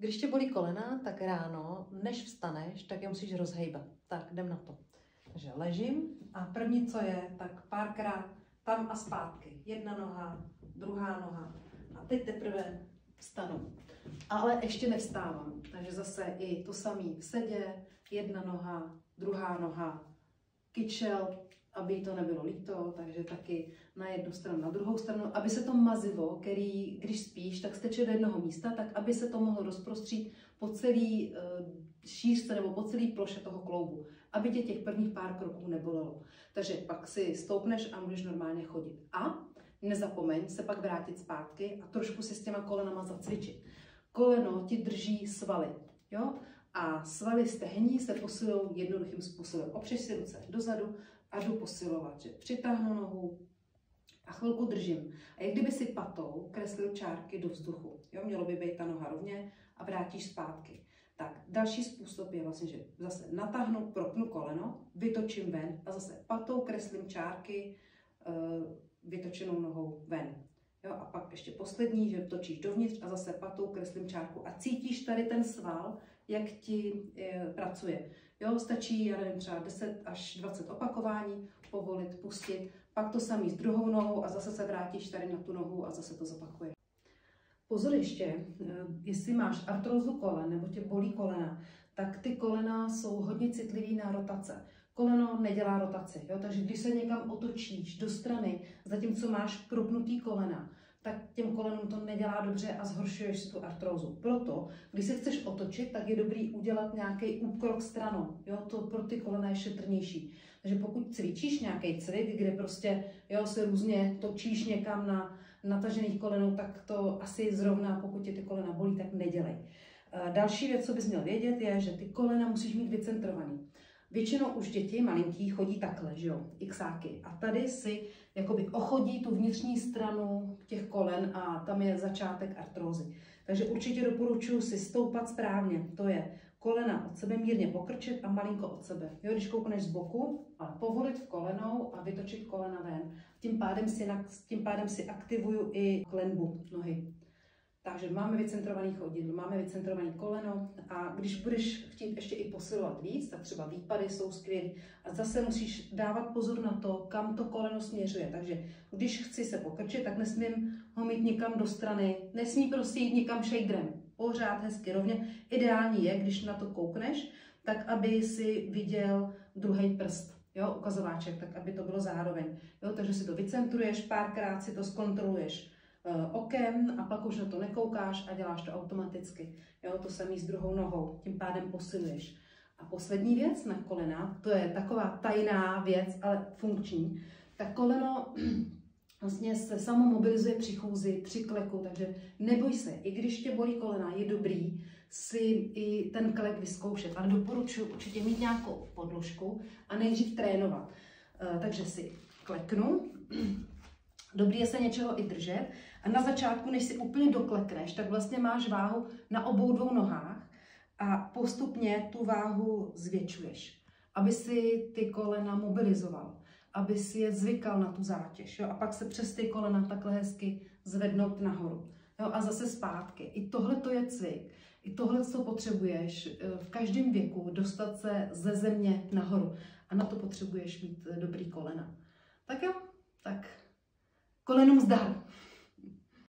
Když tě bolí kolena, tak ráno, než vstaneš, tak je musíš rozhejbat. Tak, jdem na to. Takže ležím a první, co je, tak párkrát tam a zpátky. Jedna noha, druhá noha. A teď teprve vstanu. Ale ještě nevstávám. Takže zase i to samé v sedě, jedna noha, druhá noha, kyčel, aby jí to nebylo líto, takže taky na jednu stranu, na druhou stranu, aby se to mazivo, který, když spíš, tak steče do jednoho místa, tak aby se to mohlo rozprostřít po celý šířce nebo po celý ploše toho kloubu, aby tě těch prvních pár kroků nebolelo. Takže pak si stoupneš a můžeš normálně chodit. A nezapomeň se pak vrátit zpátky a trošku si s těma kolenama zacvičit. Koleno ti drží svaly, jo? A svaly stehní se posilují jednoduchým způsobem. Opřeš si ruce dozadu a jdu posilovat, že přitáhnu nohu a chvilku držím. A jak kdyby si patou kreslil čárky do vzduchu. Jo, mělo by být ta noha rovně a vrátíš zpátky. Tak další způsob je vlastně, že zase natáhnu, propnu koleno, vytočím ven a zase patou kreslím čárky vytočenou nohou ven. Jo, a pak ještě poslední, že točíš dovnitř a zase patou kreslím čárku a cítíš tady ten sval, jak ti pracuje. Jo, stačí, já nevím, třeba 10 až 20 opakování, povolit, pustit, pak to samý s druhou nohou a zase se vrátíš tady na tu nohu a zase to zopakuje. Pozor ještě, jestli máš artrózu kolen nebo tě bolí kolena, tak ty kolena jsou hodně citlivý na rotace. Koleno nedělá rotaci, jo? Takže když se někam otočíš do strany, zatímco máš propnutý kolena, tak těm kolenům to nedělá dobře a zhoršuješ si tu artrózu. Proto, když se chceš otočit, tak je dobrý udělat nějaký úkrok stranou. Jo? To pro ty kolena je šetrnější. Takže pokud cvičíš nějaký cvik, kde prostě jo, se různě točíš někam na natažených kolenou, tak to asi zrovna, pokud tě ty kolena bolí, tak nedělej. Další věc, co bys měl vědět, je, že ty kolena musíš mít vycentrovaný. Většinou už děti malinký chodí takhle, že jo, xáky. A tady si jakoby ochodí tu vnitřní stranu těch kolen a tam je začátek artrózy. Takže určitě doporučuji si stoupat správně. To je kolena od sebe mírně pokrčit a malinko od sebe. Jo, když koukneš z boku, ale povolit v kolenou a vytočit kolena ven. Tím pádem si aktivuju i klenbu nohy. Takže máme vycentrovaný chodidlo, máme vycentrovaný koleno a když budeš chtít ještě i posilovat víc, tak třeba výpady jsou skvělé a zase musíš dávat pozor na to, kam to koleno směřuje. Takže když chci se pokrčit, tak nesmím ho mít nikam do strany, nesmí prostě jít nikam shakerem, pořád hezky rovně. Ideální je, když na to koukneš, tak aby si viděl druhý prst. Jo, ukazováček, tak aby to bylo zároveň. Jo, takže si to vycentruješ, párkrát si to zkontroluješ okem a pak už na to nekoukáš a děláš to automaticky. Jo, to samý s druhou nohou, tím pádem posiluješ. A poslední věc na kolena, to je taková tajná věc, ale funkční. Tak koleno vlastně se samo mobilizuje při chůzi, při kleku, takže neboj se, i když tě bolí kolena, je dobrý si i ten klek vyzkoušet. Ale doporučuji určitě mít nějakou podložku a nejdřív trénovat. Takže si kleknu. Dobrý je se něčeho i držet a na začátku, než si úplně doklekneš, tak vlastně máš váhu na obou dvou nohách a postupně tu váhu zvětšuješ, aby si ty kolena mobilizoval, aby si je zvykal na tu zátěž, jo? A pak se přes ty kolena takhle hezky zvednout nahoru, jo? A zase zpátky. I tohle to je cvik, i tohle, co potřebuješ v každém věku, dostat se ze země nahoru a na to potřebuješ mít dobrý kolena. Tak jo, tak kolenům zdar.